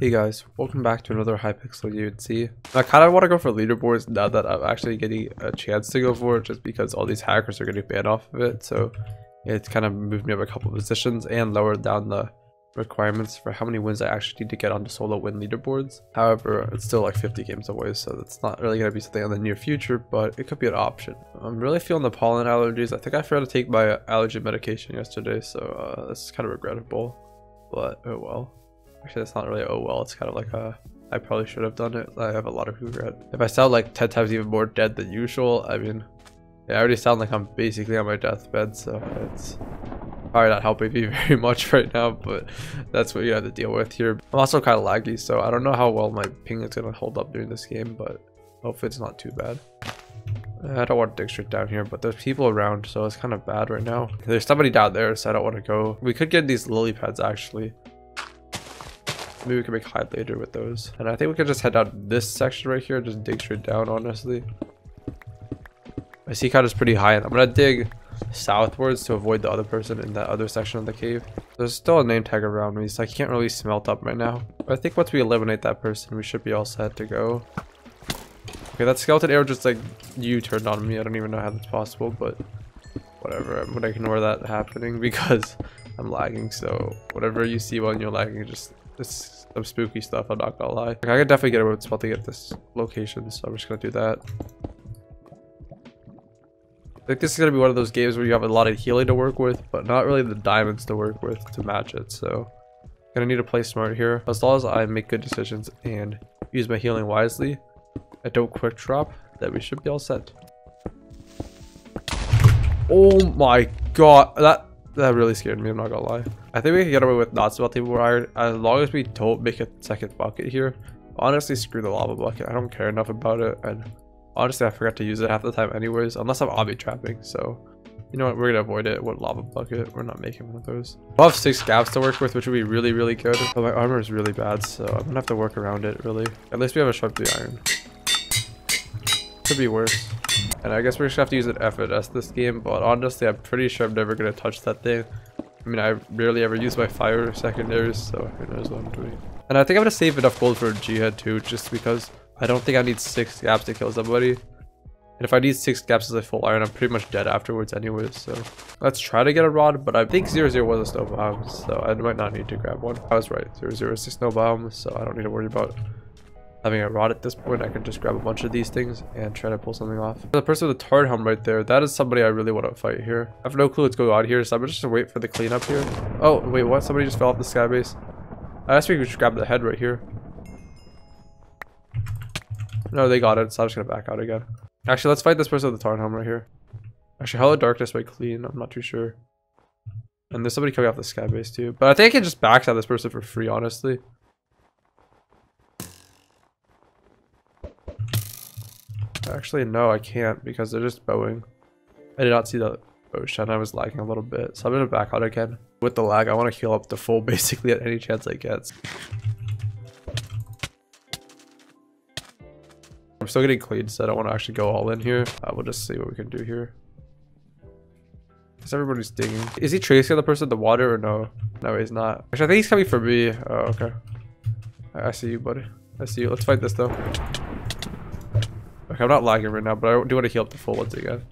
Hey guys, welcome back to another Hypixel UHC. I kind of want to go for leaderboards now that I'm actually getting a chance to go for it, just because all these hackers are getting banned off of it. So it's kind of moved me up a couple positions and lowered down the requirements for how many wins I actually need to get onto solo win leaderboards. However, it's still like 50 games away, so that's not really going to be something in the near future, but it could be an option. I'm really feeling the pollen allergies. I think I forgot to take my allergy medication yesterday, so that's kind of regrettable, but oh well. Actually, that's not really oh well, it's kind of like I probably should have done it. I have a lot of regret. If I sound like 10 times even more dead than usual, I mean, yeah, I already sound like I'm basically on my deathbed, so it's probably not helping me very much right now, but that's what you have to deal with here. I'm also kind of laggy, so I don't know how well my ping is gonna hold up during this game, but hopefully it's not too bad. I don't want to dig straight down here, but there's people around, so it's kind of bad right now. There's somebody down there, so I don't want to go. We could get these lily pads actually. Maybe we can make hide later with those. And I think we can just head down this section right here. Just dig straight down, honestly. My sea count is pretty high. And I'm going to dig southwards to avoid the other person in that other section of the cave. There's still a name tag around me, so I can't really smelt up right now. But I think once we eliminate that person, we should be all set to go. Okay, that skeleton arrow just like U-turned on me. I don't even know how that's possible, but whatever. I'm going to ignore that happening because I'm lagging. So whatever you see while you're lagging, just... it's some spooky stuff, I'm not gonna lie. Like, I could definitely get away with smelting at this location, so I'm just gonna do that. I think this is gonna be one of those games where you have a lot of healing to work with, but not really the diamonds to work with to match it, so... gonna need to play smart here. As long as I make good decisions and use my healing wisely, I don't quick drop, then we should be all set. Oh my god, that really scared me, I'm not gonna lie. I think we can get away with not smelting more iron as long as we don't make a second bucket here. Honestly, screw the lava bucket. I don't care enough about it, and honestly, I forgot to use it half the time anyways, unless I'm obby trapping, so... you know what, we're gonna avoid it with lava bucket. We're not making one of those. We'll have 6 gaps to work with, which would be really, really good. But my armor is really bad, so I'm gonna have to work around it, really. At least we have a sharp 3 iron. Could be worse. And I guess we're just gonna have to use an FNS this game, but honestly, I'm pretty sure I'm never gonna touch that thing. I mean, I rarely ever use my fire secondaries, so who knows what I'm doing. And I think I'm gonna save enough gold for Jihad too, just because I don't think I need 6 gaps to kill somebody. And if I need 6 gaps as a full iron, I'm pretty much dead afterwards anyways, so. Let's try to get a rod, but I think 0-0 was a snow bomb, so I might not need to grab one. I was right, 0-0 is a snow bomb, so I don't need to worry about having a rod at this point. I can just grab a bunch of these things and try to pull something off. The person with the turret helm right there, that is somebody I really want to fight here. I have no clue what's going on here, so I'm just gonna wait for the cleanup here. Oh, wait, what? Somebody just fell off the sky base. I guess we could just grab the head right here. No, they got it, so I'm just gonna back out again. Actually, let's fight this person with the turret helm right here. Actually, Hello Darkness might clean, I'm not too sure. And there's somebody coming off the sky base too. But I think I can just backstab this person for free, honestly. Actually, no, I can't because they're just bowing. I did not see that ocean. I was lagging a little bit, so I'm gonna back out again. With the lag, I want to heal up to full basically at any chance I get. I'm still getting cleaned, so I don't want to actually go all in here. We'll just see what we can do here. Because everybody's digging. Is he tracing the person in the water or no? No, he's not. Actually, I think he's coming for me. Oh, okay. I see you, buddy. I see you. Let's fight this though. Okay, I'm not lagging right now, but I do want to heal up the full once again.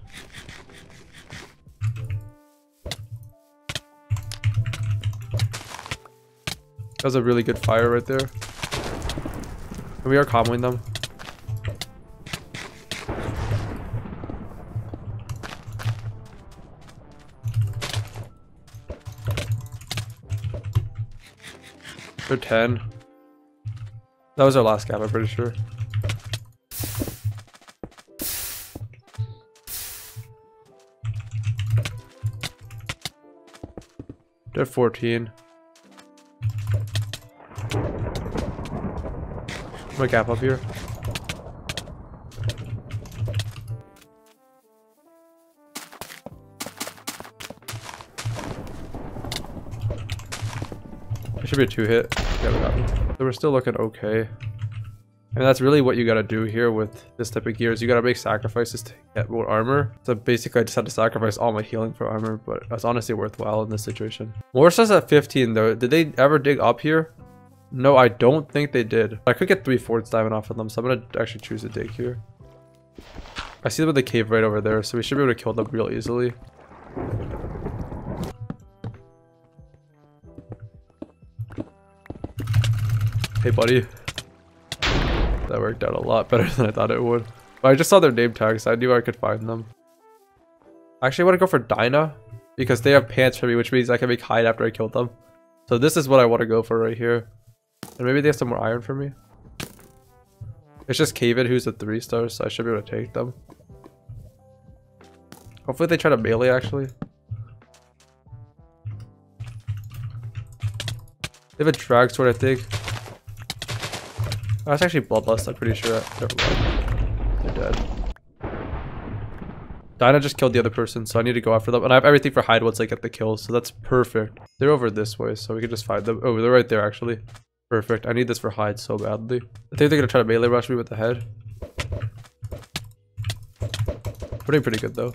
That was a really good fire right there. And we are comboing them. They're 10. That was our last gap, I'm pretty sure. They're 14. I'm gonna gap up here. It should be a 2-hit. Yeah, we got me. So we're still looking okay. And that's really what you gotta do here with this type of gear, is you gotta make sacrifices to get more armor. So basically I just had to sacrifice all my healing for armor, but that's honestly worthwhile in this situation. Morsa's at 15 though. Did they ever dig up here? No, I don't think they did. I could get 3 forts diving off of them, so I'm gonna actually choose a dig here. I see them in the cave right over there, so we should be able to kill them real easily. Hey, buddy. That worked out a lot better than I thought it would. But I just saw their name tags, so I knew I could find them. Actually, I want to go for Dinah, because they have pants for me, which means I can make hide after I killed them. So this is what I want to go for right here. And maybe they have some more iron for me. It's just Kaven who's a 3-star, so I should be able to take them. Hopefully they try to melee, actually. They have a drag sword, I think. That's actually Bloodlust, I'm pretty sure. Never mind. They're dead. Dinah just killed the other person, so I need to go after them. And I have everything for hide once I get the kill, so that's perfect. They're over this way, so we can just find them. Oh, they're right there, actually. Perfect. I need this for hide so badly. I think they're going to try to melee rush me with the head. We're doing pretty good, though.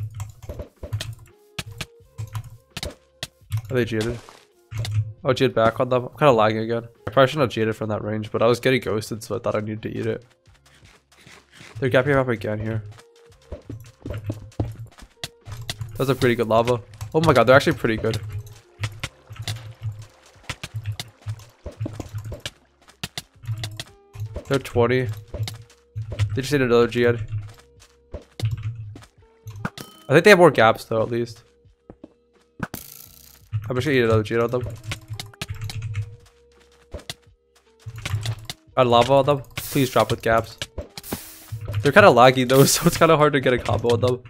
Are they jaded? Oh, jade back on them. I'm kind of lagging again. I probably shouldn't have jaded from that range, but I was getting ghosted, so I thought I needed to eat it. They're gapping up again here. That's a pretty good lava. Oh my god, they're actually pretty good. They're 20. They just need another G-Ed. I think they have more gaps though, at least. I'm just gonna eat another G-Ed on them. I lava on them. Please drop with gaps. They're kind of laggy though, so it's kind of hard to get a combo on them.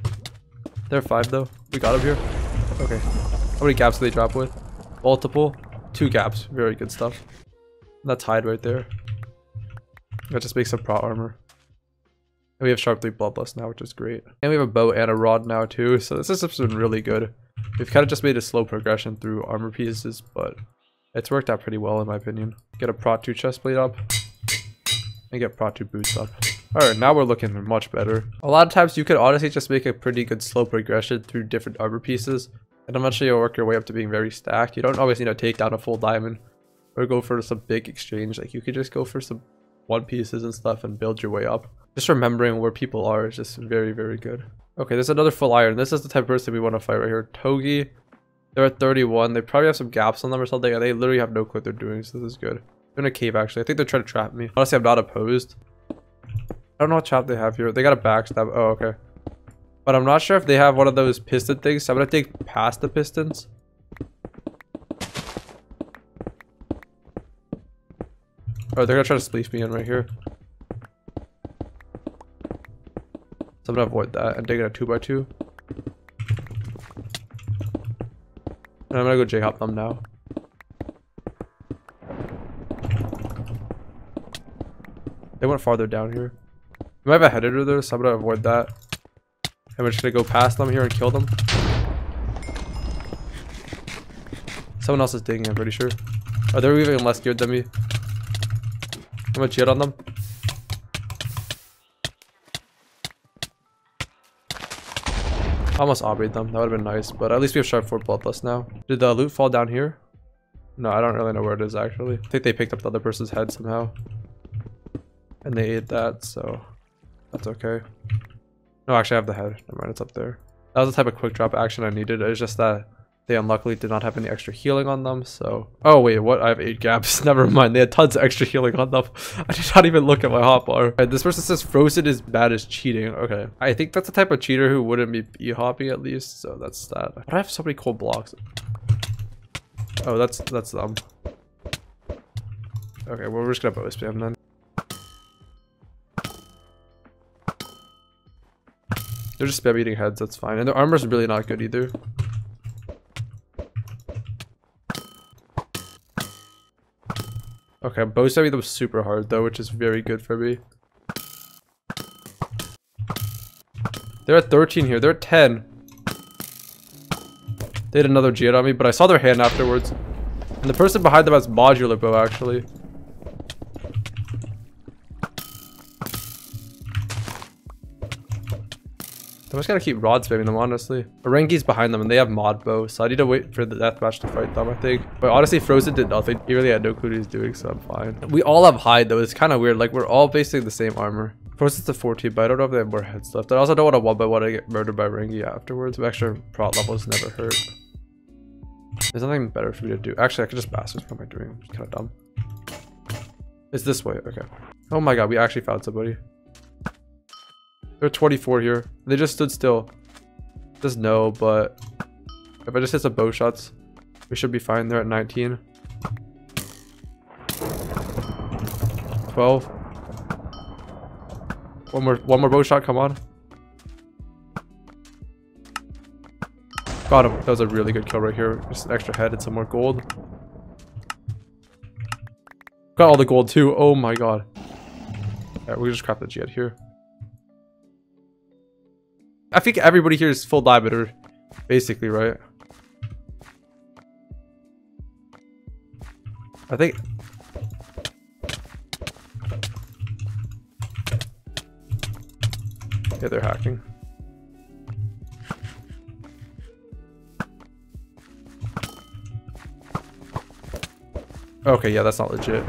They're 5 though. We got him here. Okay. How many gaps do they drop with? Multiple. 2 gaps. Very good stuff. And that's hide right there. That just makes some pro armor. And we have sharp 3 bloodlust now, which is great. And we have a bow and a rod now too. So this has been really good. We've kind of just made a slow progression through armor pieces, but it's worked out pretty well in my opinion. Get a Prot 2 chestplate up. And get Prot 2 boots up. Alright, now we're looking much better. A lot of times you could honestly just make a pretty good slow progression through different armor pieces, and eventually you'll work your way up to being very stacked. You don't always need to take down a full diamond or go for some big exchange. Like you could just go for some one pieces and stuff and build your way up. Just remembering where people are is just very, very good. Okay, there's another full iron. This is the type of person we want to fight right here. Togi. They're at 31. They probably have some gaps on them or something, and they literally have no clue what they're doing, so this is good. They're in a cave actually. I think they're trying to trap me. Honestly, I'm not opposed. I don't know what trap they have here. They got a backstab. Oh, okay. But I'm not sure if they have one of those piston things, so I'm gonna dig past the pistons. Oh, they're gonna try to sleep me in right here. So I'm gonna avoid that. I'm digging a 2x2. And I'm gonna go J-hop them now. They went farther down here. We might have a head editor there, so I'm gonna avoid that. And we're just gonna go past them here and kill them. Someone else is digging, I'm pretty sure. Oh, they're even less geared than me. I'm gonna cheat on them. I almost obvied them, that would've been nice, but at least we have sharp 4 bloodlust now. Did the loot fall down here? No, I don't really know where it is actually. I think they picked up the other person's head somehow. And they ate that, so... that's okay. No, actually I have the head. Never mind, it's up there. That was the type of quick drop action I needed. It's just that they unluckily did not have any extra healing on them, so... oh wait, what? I have 8 gaps. Never mind, they had tons of extra healing on them. I did not even look at my hotbar. Right, this person says Frozen is bad as cheating. Okay. I think that's the type of cheater who wouldn't be e-hopping at least, so that's that. But I have so many cold blocks. Oh, that's them. Okay, well we're just gonna bow spam then. They're just spam eating heads, that's fine. And their armor's really not good either. Okay, bow stabbing them super hard though, which is very good for me. They're at 13 here, they're at 10. They had another G-Ed on me, but I saw their hand afterwards. And the person behind them has modular bow actually. I'm just gonna keep rod spamming them, honestly. Orengi's behind them and they have mod bow, so I need to wait for the deathmatch to fight them, I think. But honestly, Frozen did nothing. He really had no clue what he was doing, so I'm fine. We all have hide though. It's kind of weird. Like, we're all basically the same armor. Frozen's to 14, but I don't know if they have more heads left. I also don't want to 1x1 to get murdered by Orengi afterwards. But extra prot levels never hurt. There's nothing better for me to do. Actually, I could just bastard. What am I doing? It's kind of dumb. It's this way. Okay. Oh my god, we actually found somebody. They're 24 here. They just stood still. Just no, but if I just hit some bow shots, we should be fine. They're at 19. 12. One more bow shot, come on. Got him. That was a really good kill right here. Just an extra head and some more gold. Got all the gold too. Oh my god. Alright, we just crap the jet here. I think everybody here is full diameter, basically, right? I think. Yeah, they're hacking. Okay, yeah, that's not legit.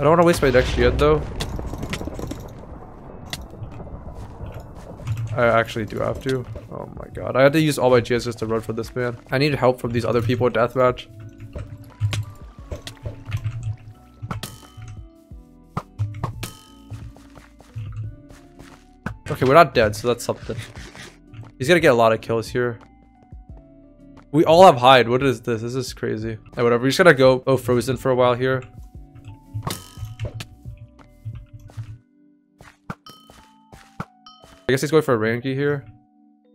I don't want to waste my next yet though. I actually do have to. Oh my god. I had to use all my GS just to run for this man. I need help from these other people in deathmatch. Okay, we're not dead, so that's something. He's gonna get a lot of kills here. We all have hide. What is this? This is crazy. And whatever. We're just gonna go Frozen for a while here. I guess he's going for a Orengi here.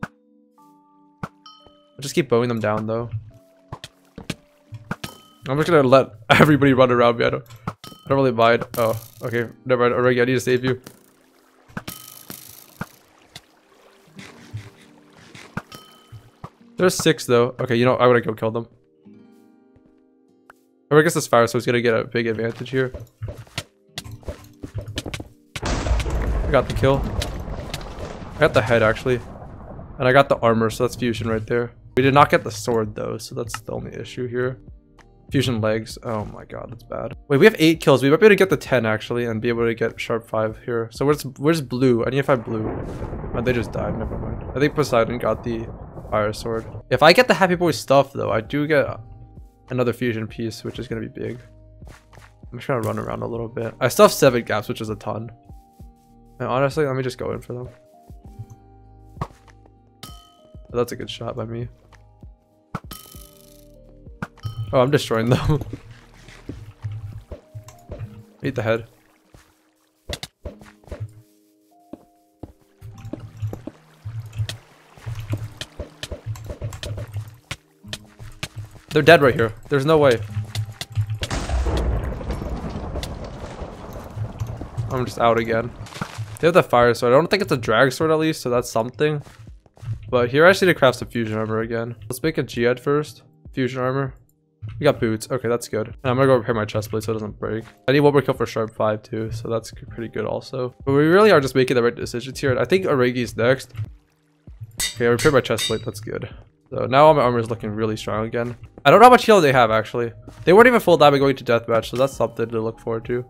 I'll just keep bowing them down though. I'm just gonna let everybody run around me. I don't really mind. Oh, okay. Never mind. Orengi, I need to save you. There's 6 though. Okay, you know, I wanna go kill them. I guess this fire, so he's gonna get a big advantage here. I got the kill. I got the head actually, and I got the armor, so that's fusion right there. We did not get the sword though, so that's the only issue here. Fusion legs, oh my god, that's bad. Wait, we have 8 kills. We might be able to get the 10 actually and be able to get sharp 5 here. So where's blue? I need to find blue. Oh, they just died, never mind. I think Poseidon got the fire sword. If I get the Happy Boy stuff though, I do get another fusion piece, which is going to be big. I'm just going to run around a little bit. I still have 7 gaps, which is a ton. And honestly, let me just go in for them. That's a good shot by me. Oh, I'm destroying them. Eat the head. They're dead right here. There's no way. I'm just out again. They have the fire sword. I don't think it's a drag sword at least, so that's something. But here I just need to craft some fusion armor again. Let's make a G-head first. Fusion armor. We got boots. Okay, that's good. And I'm gonna go repair my chest plate so it doesn't break. I need 1 more kill for sharp 5 too, so that's pretty good also. But we really are just making the right decisions here. And I think Orengi's next. Okay, I repaired my chest plate. That's good. So now all my armor is looking really strong again. I don't know how much heal they have actually. They weren't even full damage going to deathmatch, so that's something to look forward to.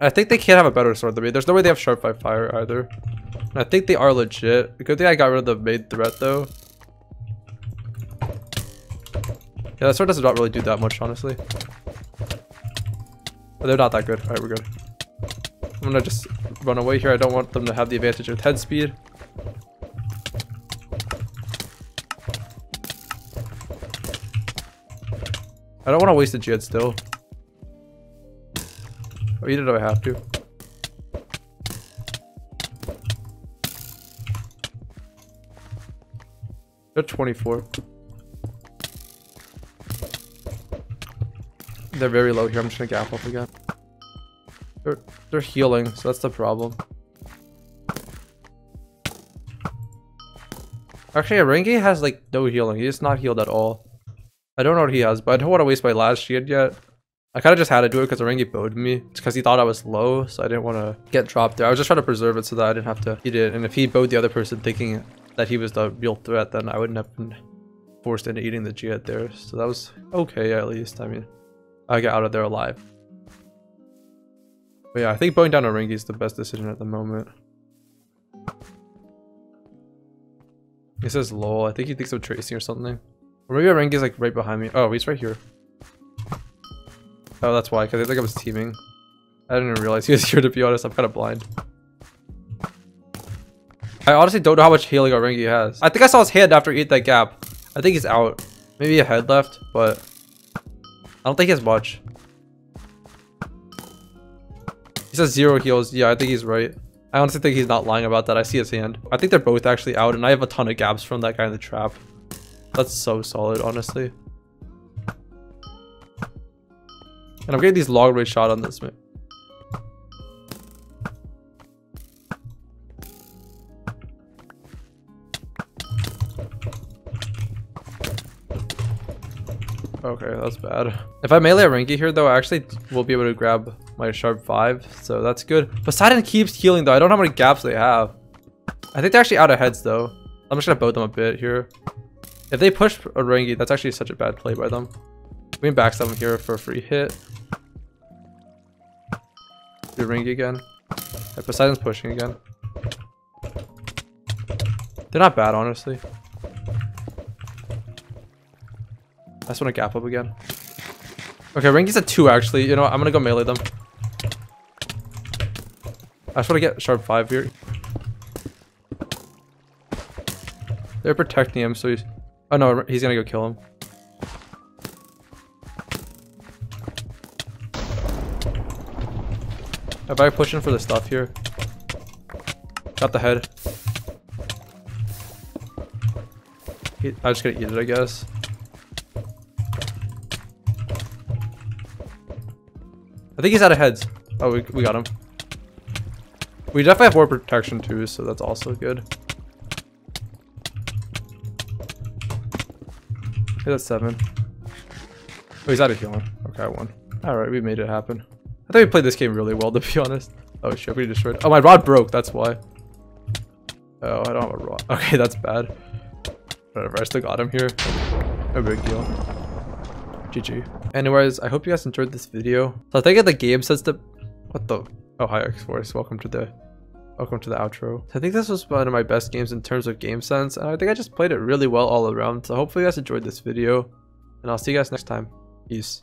I think they can't have a better sword than me. There's no way they have sharp 5 fire either. And I think they are legit. Good thing I got rid of the main threat though. Yeah, that sword does not really do that much, honestly. But they're not that good. Alright, we're good. I'm gonna just run away here. I don't want them to have the advantage with head speed. I don't want to waste the Jihad still. Oh, you didn't know I have to. They're 24. They're very low here. I'm just gonna gap up again. They're healing, so that's the problem. Actually, Orengi has like no healing. He's not healed at all. I don't know what he has, but I don't want to waste my last shield yet. I kind of just had to do it because Rengi bowed me. It's because he thought I was low, so I didn't want to get dropped there. I was just trying to preserve it so that I didn't have to eat it. And if he bowed the other person thinking that he was the real threat, then I wouldn't have been forced into eating the G at there. So that was okay, at least. I mean, I got out of there alive. But yeah, I think bowing down to Rengi is the best decision at the moment. He says lol. I think he thinks I'm tracing or something. Or maybe Rengi's like right behind me. Oh, he's right here. Oh, that's why, because I think I was teaming. I didn't even realize he was here, to be honest. I'm kind of blind. I honestly don't know how much healing Rengi has. I think I saw his hand after he ate that gap. I think he's out. Maybe a head left, but I don't think he has much. He says 0 heals. Yeah, I think he's right. I honestly think he's not lying about that. I see his hand. I think they're both actually out, and I have a ton of gaps from that guy in the trap. That's so solid, honestly. And I'm getting these long range shot on this, man. Okay, that's bad. If I melee a Rengi here, though, I actually will be able to grab my sharp 5, so that's good. Poseidon keeps healing, though. I don't know how many gaps they have. I think they're actually out of heads, though. I'm just gonna bow them a bit here. If they push a Rengi, that's actually such a bad play by them. We can backstab him here for a free hit. Do Rengi again. Yeah, Poseidon's pushing again. They're not bad, honestly. I just want to gap up again. Okay, Rengi's at 2, actually. You know what? I'm going to go melee them. I just want to get sharp 5 here. They're protecting him, so he's... Oh, no. He's going to go kill him. I better push in for the stuff here. Got the head. I'm just gonna eat it, I guess. I think he's out of heads. Oh, we got him. We definitely have more protection too, so that's also good. Okay, that's 7. Oh, he's out of healing. Okay, I won. Alright, we made it happen. I think we played this game really well, to be honest. Oh shit, we destroyed. Oh, my rod broke, that's why. Oh, I don't have a rod. Okay, that's bad. Whatever, I still got him here. No big deal. GG. Anyways, I hope you guys enjoyed this video. So I think the game says the... What the... Oh, hi X-Force, welcome to the outro. So I think this was one of my best games in terms of game sense, and I think I just played it really well all around. So hopefully you guys enjoyed this video, and I'll see you guys next time. Peace.